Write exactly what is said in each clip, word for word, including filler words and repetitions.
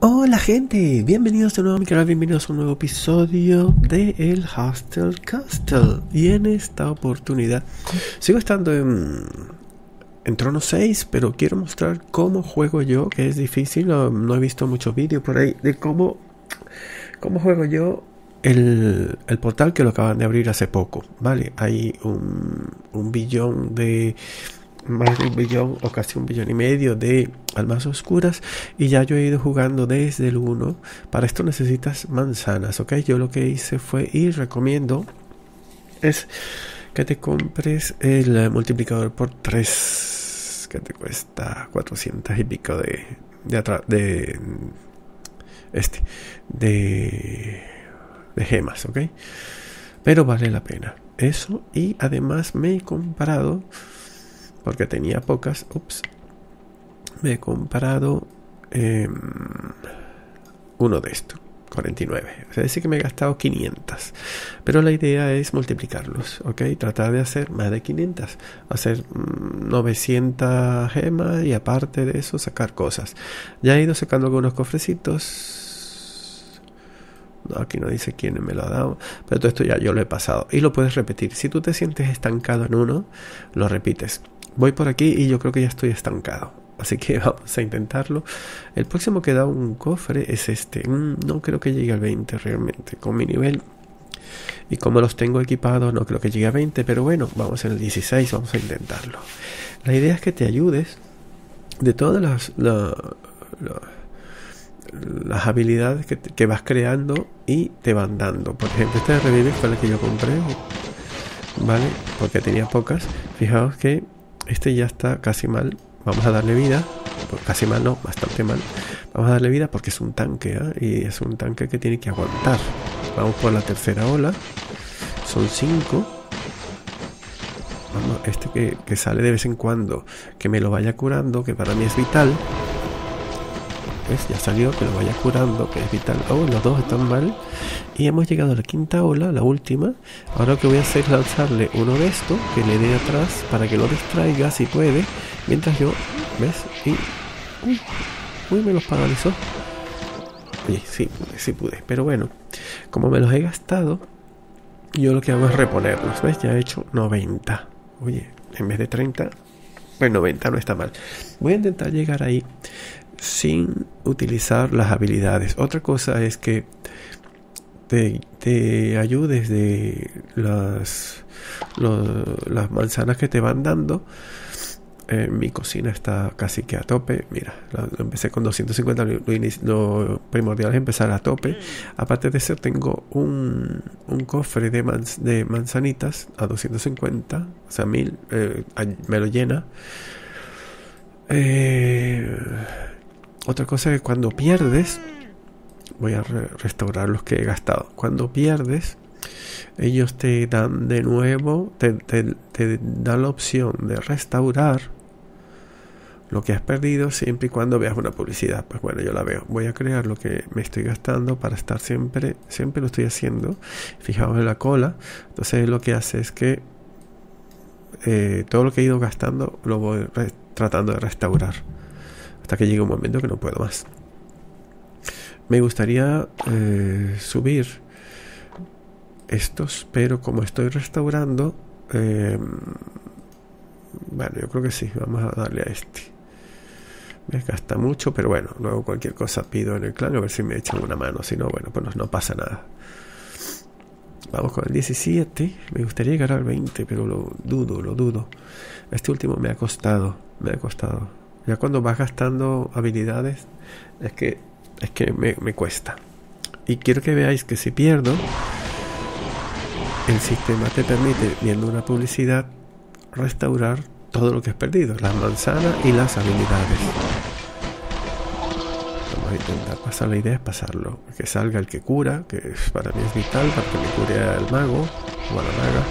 Hola gente, bienvenidos de nuevo a mi canal, bienvenidos a un nuevo episodio de El Hustle Castle. Y en esta oportunidad sigo estando en, en Trono seis, pero quiero mostrar cómo juego yo, que es difícil. No, no he visto muchos vídeos por ahí de cómo, cómo juego yo el, el portal que lo acaban de abrir hace poco, ¿vale? Hay un, un billón de... más de un billón o casi un billón y medio de almas oscuras, y ya yo he ido jugando desde el uno. Para esto necesitas manzanas, ok. Yo lo que hice fue, y recomiendo, es que te compres el multiplicador por tres, que te cuesta cuatrocientos y pico de de atrás de este de, de gemas, ok, pero vale la pena eso. Y además me he comprado, porque tenía pocas, ups, me he comprado eh, uno de estos, cuarenta y nueve. O sea, sí que me he gastado quinientos. Pero la idea es multiplicarlos, ¿ok? Tratar de hacer más de quinientos. Hacer mm, novecientas gemas y aparte de eso sacar cosas. Ya he ido sacando algunos cofrecitos. No, aquí no dice quién me lo ha dado, pero todo esto ya yo lo he pasado. Y lo puedes repetir. Si tú te sientes estancado en uno, lo repites. Voy por aquí y yo creo que ya estoy estancado, así que vamos a intentarlo. El próximo que da un cofre es este. No creo que llegue al veinte realmente, con mi nivel y como los tengo equipados no creo que llegue a veinte, pero bueno, vamos en el dieciséis, vamos a intentarlo. La idea es que te ayudes de todas las, las, las habilidades que, que vas creando y te van dando. Por ejemplo, esta de revive fue la que yo compré, ¿vale? Porque tenía pocas. Fijaos que este ya está casi mal. Vamos a darle vida. Pues casi mal no, bastante mal. Vamos a darle vida porque es un tanque, ¿eh? Y es un tanque que tiene que aguantar. Vamos por la tercera ola. Son cinco. Vamos, este que, que sale de vez en cuando, que me lo vaya curando, que para mí es vital. ¿Ves? Ya salió, que lo vaya curando, que es vital. Oh, los dos están mal. Y hemos llegado a la quinta ola, la última. Ahora lo que voy a hacer es lanzarle uno de estos, que le dé atrás, para que lo distraiga si puede, mientras yo, ¿ves? Y... uy, uy, me los paralizó. Oye, sí, sí pude, pero bueno, como me los he gastado, yo lo que hago es reponerlos, ¿ves? Ya he hecho noventa. Oye, en vez de treinta, pues noventa no está mal. Voy a intentar llegar ahí sin utilizar las habilidades. Otra cosa es que te, te ayudes de las, los, las manzanas que te van dando. Eh, mi cocina está casi que a tope. Mira, lo, lo empecé con doscientos cincuenta. Lo, lo primordial es empezar a tope. Aparte de eso, tengo un, un cofre de, man, de manzanitas a doscientos cincuenta. O sea, mil. Eh, me lo llena. Eh... Otra cosa es que cuando pierdes, voy a re restaurar los que he gastado. Cuando pierdes, ellos te dan de nuevo, te, te, te dan la opción de restaurar lo que has perdido siempre y cuando veas una publicidad. Pues bueno, yo la veo. Voy a crear lo que me estoy gastando para estar siempre, siempre lo estoy haciendo. Fijaos en la cola. Entonces lo que hace es que eh, todo lo que he ido gastando lo voy tratando de restaurar, hasta que llegue un momento que no puedo más. Me gustaría eh, subir estos, pero como estoy restaurando, eh, bueno, yo creo que sí, vamos a darle a este. Me gasta mucho, pero bueno, luego cualquier cosa pido en el clan a ver si me echan una mano. Si no, bueno, pues no, no pasa nada. Vamos con el diecisiete. Me gustaría llegar al veinte, pero lo dudo, lo dudo. Este último me ha costado, me ha costado. Ya cuando vas gastando habilidades es que es que me, me cuesta. Y quiero que veáis que si pierdo, el sistema te permite, viendo una publicidad, restaurar todo lo que has perdido, las manzanas y las habilidades. Vamos a intentar pasar, la idea es pasarlo, que salga el que cura, que para mí es vital, para que me cure al mago o a la maga.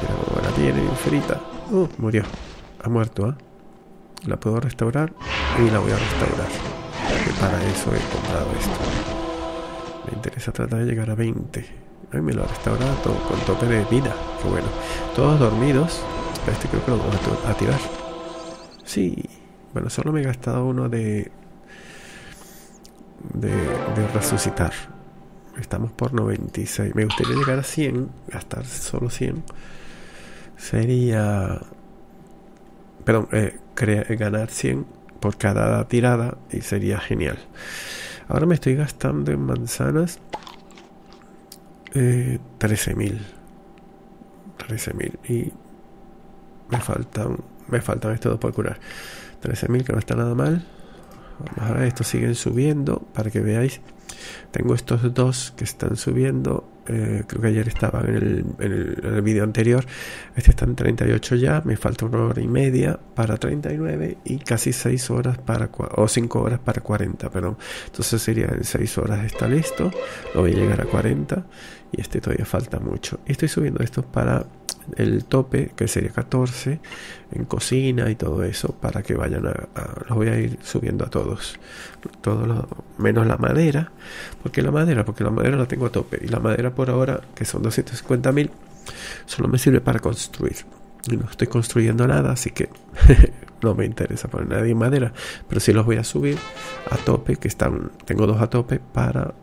Mira cómo la tiene, ferita. Uh, murió, ha muerto, ¿eh? La puedo restaurar y la voy a restaurar, porque para eso he comprado esto. Me interesa tratar de llegar a veinte. Ay, me lo ha restaurado todo, con tope de vida. Que bueno, todos dormidos. Este creo que lo vamos a tirar. Sí, Bueno, solo me he gastado uno de, de, de resucitar. Estamos por noventa y seis. Me gustaría llegar a cien. Gastar solo cien. Sería... Perdón, eh, crear, ganar cien por cada tirada y sería genial. Ahora me estoy gastando en manzanas eh, trece mil. trece mil y me faltan, me faltan estos dos por curar. trece mil que no está nada mal. Vamos a ver, estos siguen subiendo para que veáis. Tengo estos dos que están subiendo. Eh, creo que ayer estaban en el, en el, en el vídeo anterior. Este está en treinta y ocho ya. Me falta una hora y media para treinta y nueve y casi seis horas para o cinco horas para cuarenta, perdón. Entonces sería en seis horas está listo. Lo voy a llegar a cuarenta y este todavía falta mucho. Y estoy subiendo estos para el tope, que sería catorce en cocina y todo eso, para que vayan a, a los voy a ir subiendo a todos, todos los, menos la madera. ¿Por qué la madera? Porque la madera la tengo a tope y la madera por ahora, que son doscientos cincuenta mil, solo me sirve para construir y no estoy construyendo nada, así que no me interesa poner nadie en madera, pero sí los voy a subir a tope, que están, tengo dos a tope para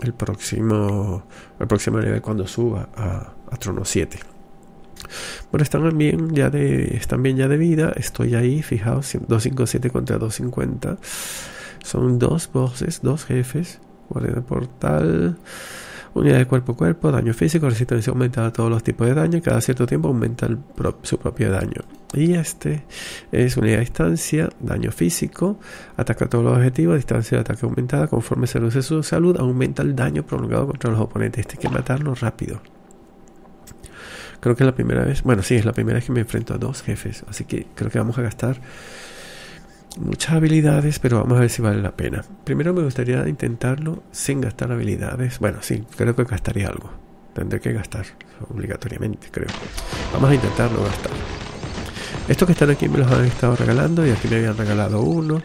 el próximo el próximo nivel cuando suba a, a Trono siete. Bueno, están bien ya de están bien ya de vida. Estoy ahí, fijaos, doscientos cincuenta y siete contra doscientos cincuenta. Son dos voces, dos jefes. Guardia de portal, unidad de cuerpo a cuerpo, daño físico, resistencia aumentada a todos los tipos de daño y cada cierto tiempo aumenta el pro su propio daño. Y este es unidad de distancia, daño físico, ataca a todos los objetivos, distancia de ataque aumentada, conforme se reduce su salud, aumenta el daño prolongado contra los oponentes. Este hay que matarlo rápido. Creo que es la primera vez, bueno sí, es la primera vez que me enfrento a dos jefes, así que creo que vamos a gastar muchas habilidades, pero vamos a ver si vale la pena. Primero me gustaría intentarlo sin gastar habilidades, bueno sí, creo que gastaría algo, tendré que gastar obligatoriamente, creo. Vamos a intentarlo gastar. Estos que están aquí me los han estado regalando y aquí me habían regalado uno.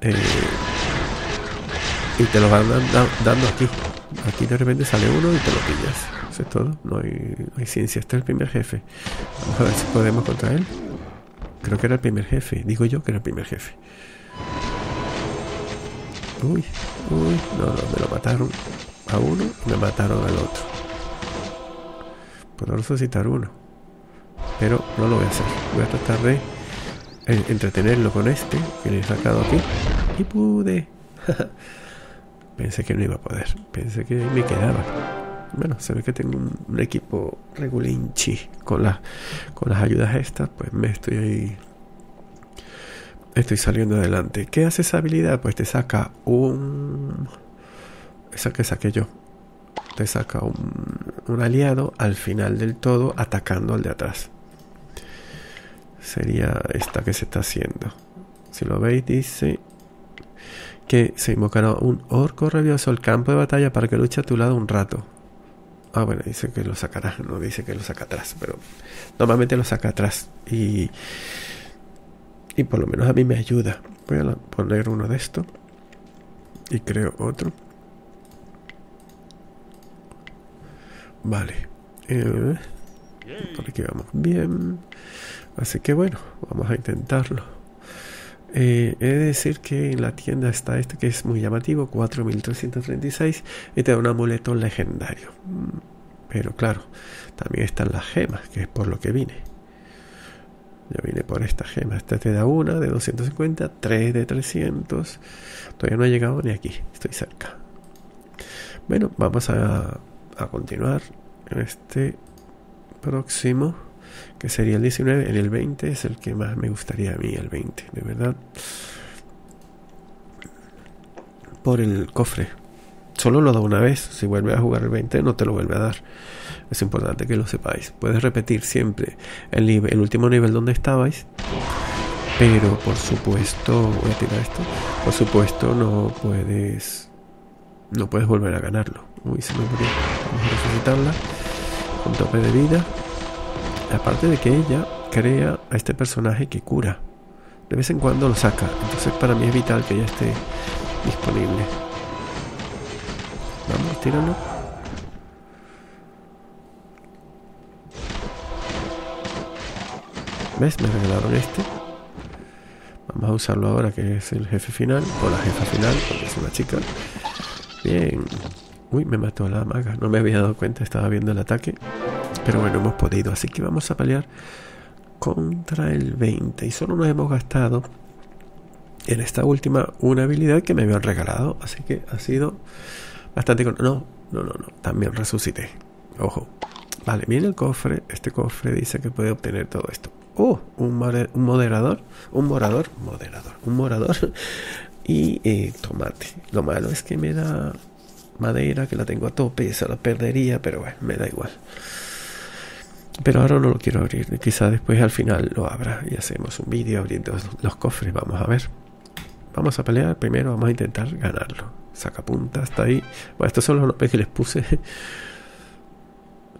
Eh, y te los van dando aquí. Aquí de repente sale uno y te lo pillas. Eso es todo, no hay, no hay ciencia. Este es el primer jefe. Vamos a ver si podemos contra él. Creo que era el primer jefe, digo yo que era el primer jefe. Uy, uy, no, no, me lo mataron a uno y me mataron al otro. Puedo resucitar uno, pero no lo voy a hacer. Voy a tratar de eh, entretenerlo con este que le he sacado aquí. Y pude. Pensé que no iba a poder, pensé que me quedaba. Bueno, se ve que tengo un, un equipo regulinchi. Con, la, con las ayudas estas, pues me estoy ahí, estoy saliendo adelante. ¿Qué hace esa habilidad? Pues te saca un... Esa que saqué yo. Te saca un, un aliado al final del todo atacando al de atrás. Sería esta que se está haciendo. Si lo veis, dice... que se invocará un orco rabioso al campo de batalla para que luche a tu lado un rato. Ah, bueno, dice que lo sacará, no dice que lo saca atrás, pero normalmente lo saca atrás y, y por lo menos a mí me ayuda. Voy a poner uno de estos y creo otro. Vale, eh, por aquí vamos bien, así que bueno, vamos a intentarlo. Eh, he de decir que en la tienda está este que es muy llamativo, cuatro mil trescientos treinta y seis, y te da un amuleto legendario. Pero claro, también están las gemas, que es por lo que vine. Yo vine por esta gema. Esta te da una de doscientos cincuenta, tres de trescientos. Todavía no he llegado ni aquí, estoy cerca. Bueno, vamos a, a continuar en este próximo, que sería el diecinueve. En el veinte es el que más me gustaría a mí, el veinte, de verdad, por el cofre. Solo lo da una vez. Si vuelves a jugar el veinte no te lo vuelve a dar. Es importante que lo sepáis. Puedes repetir siempre el, nivel, el último nivel donde estabais, pero por supuesto, voy a tirar esto, por supuesto no puedes no puedes volver a ganarlo. Uy, se me murió. Vamos a resucitarla con tope de vida. Aparte de que ella crea a este personaje que cura. De vez en cuando lo saca. Entonces para mí es vital que ella esté disponible. Vamos, tíralo. ¿Ves? Me regalaron este. Vamos a usarlo ahora, que es el jefe final, o la jefa final, porque es una chica. Bien. Uy, me mató la maga. No me había dado cuenta, estaba viendo el ataque. Pero bueno, hemos podido. Así que vamos a pelear contra el veinte. Y solo nos hemos gastado en esta última una habilidad que me habían regalado. Así que ha sido bastante... Con... No, no, no, no. También resucité. Ojo. Vale, miren el cofre. Este cofre dice que puede obtener todo esto. ¡Oh! Un, moder... un moderador. Un morador. Moderador. Un morador. Y eh, tomate. Lo malo es que me da... madera, que la tengo a tope, esa la perdería, pero bueno, me da igual. Pero ahora no lo quiero abrir, quizá después al final lo abra y hacemos un vídeo abriendo los cofres. Vamos a ver, vamos a pelear primero, vamos a intentar ganarlo. Sacapunta, hasta ahí. Bueno, estos son los nombres que les puse.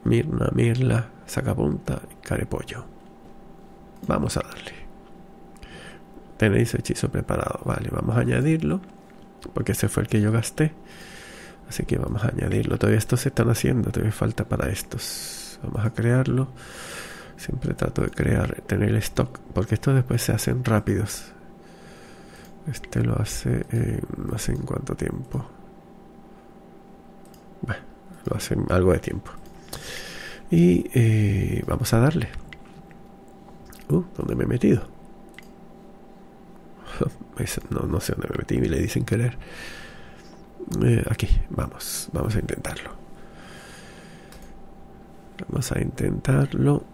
Mirna, Mirla, Sacapunta y Carepollo. Vamos a darle. Tenéis hechizo preparado, vale, vamos a añadirlo porque ese fue el que yo gasté. Así que vamos a añadirlo. Todavía estos se están haciendo. Todavía falta para estos. Vamos a crearlo. Siempre trato de crear, tener stock. Porque estos después se hacen rápidos. Este lo hace en, no sé en cuánto tiempo. Bueno, lo hace en algo de tiempo. Y eh, vamos a darle. Uh, ¿dónde me he metido? no, no sé dónde me metí. Y le dicen querer. Eh, aquí, vamos, vamos a intentarlo. Vamos a intentarlo.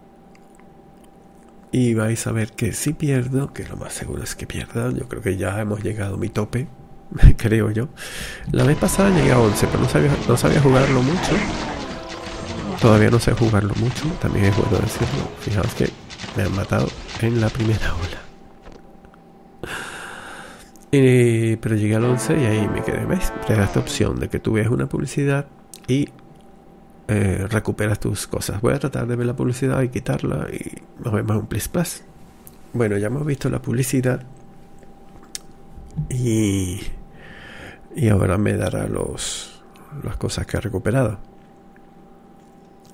Y vais a ver que si pierdo, que lo más seguro es que pierda. Yo creo que ya hemos llegado a mi tope, creo yo. La vez pasada llegué a once, pero no sabía, no sabía jugarlo mucho. Todavía no sé jugarlo mucho, también es bueno decirlo. Fijaos que me han matado en la primera ola. Eh, pero llegué al once y ahí me quedé. ¿Ves? Te da esta opción de que tú ves una publicidad y eh, recuperas tus cosas. Voy a tratar de ver la publicidad y quitarla y nos vemos en un Plis Plus. Bueno, ya hemos visto la publicidad y, y ahora me dará los, las cosas que he recuperado.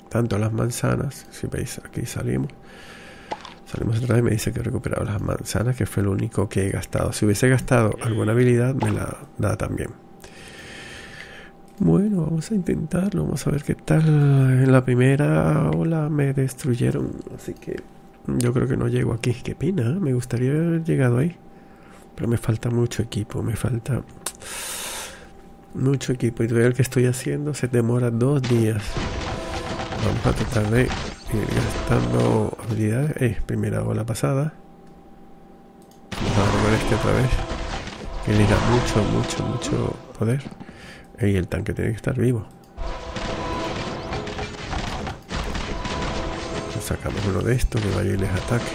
Tanto las manzanas, si veis aquí salimos. Salimos atrás y me dice que he recuperado las manzanas, que fue lo único que he gastado. Si hubiese gastado alguna habilidad, me la da también. Bueno, vamos a intentarlo. Vamos a ver qué tal. En la primera ola me destruyeron. Así que yo creo que no llego aquí. Qué pena, ¿eh? Me gustaría haber llegado ahí. Pero me falta mucho equipo. Me falta mucho equipo. Y todavía el que estoy haciendo se demora dos días. Vamos a tratar de... gastando habilidades. Eh, primera ola pasada. Vamos a robar este otra vez. Que le da mucho, mucho, mucho poder. Eh, y el tanque tiene que estar vivo. Sacamos uno de estos que vaya y les ataque.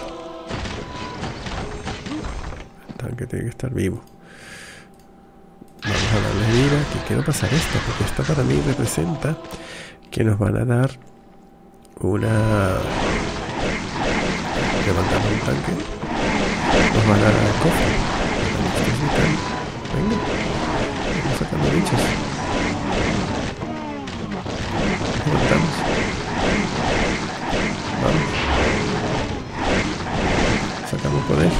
El tanque tiene que estar vivo. Vamos a darle vida. Que quiero pasar esta, porque esta para mí representa que nos van a dar una... levantamos el tanque. Nos van a dar el cofre. Venga, vamos sacando bichos. Levantamos. Vamos. Sacamos poder.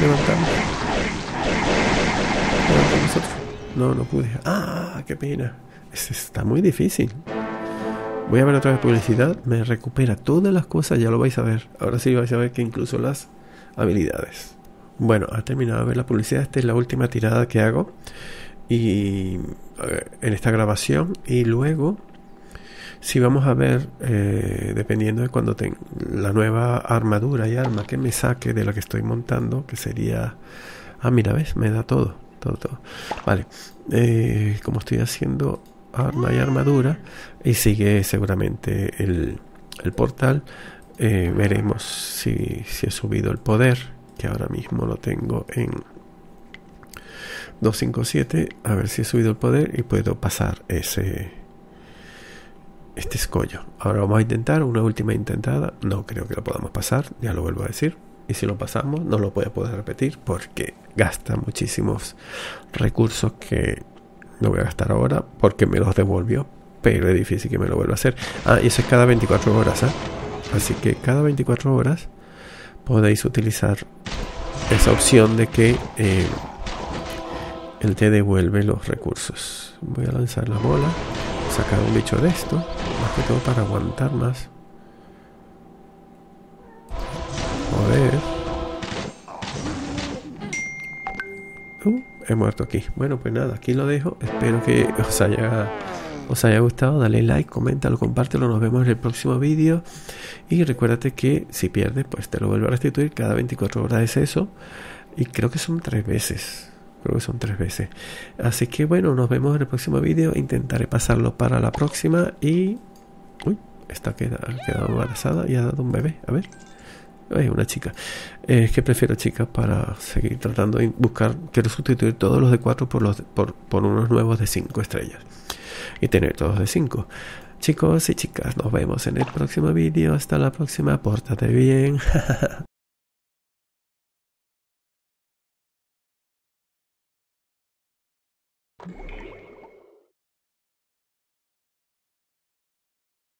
Levantamos. Levantamos otro. No, no pude. ¡Ah! ¡Qué pena! Este está muy difícil. Voy a ver otra vez publicidad, me recupera todas las cosas, ya lo vais a ver. Ahora sí vais a ver que incluso las habilidades. Bueno, ha terminado de ver la publicidad, esta es la última tirada que hago y en esta grabación. Y luego, si vamos a ver, eh, dependiendo de cuando tenga la nueva armadura y arma que me saque de la que estoy montando, que sería... Ah, mira, ¿ves? Me da todo, todo, todo. Vale, eh, como estoy haciendo... arma y armadura y sigue seguramente el, el portal. Eh, veremos si, si he subido el poder, que ahora mismo lo tengo en doscientos cincuenta y siete. A ver si he subido el poder y puedo pasar ese este escollo. Ahora vamos a intentar una última intentada. No creo que lo podamos pasar, ya lo vuelvo a decir. Y si lo pasamos no lo voy a poder repetir porque gasta muchísimos recursos que no voy a gastar ahora porque me los devolvió, pero es difícil que me lo vuelva a hacer. Ah, y eso es cada veinticuatro horas, ¿eh? Así que cada veinticuatro horas podéis utilizar esa opción de que eh, él te devuelve los recursos. Voy a lanzar la bola, sacar un bicho de esto, más que todo para aguantar más. Joder. Uh, he muerto aquí. Bueno, pues nada, aquí lo dejo. Espero que os haya... os haya gustado, dale like, coméntalo, compártelo, nos vemos en el próximo vídeo y recuérdate que si pierdes pues te lo vuelvo a restituir, cada veinticuatro horas es eso y creo que son tres veces, creo que son tres veces, así que bueno, nos vemos en el próximo vídeo, intentaré pasarlo para la próxima y... uy, esta ha quedado embarazada y ha dado un bebé, a ver, ay, una chica, eh, es que prefiero chicas para seguir tratando de buscar, quiero sustituir todos los de cuatro por, los de, por, por unos nuevos de cinco estrellas y tener todos de cinco. Chicos y chicas, nos vemos en el próximo vídeo. Hasta la próxima. Pórtate bien.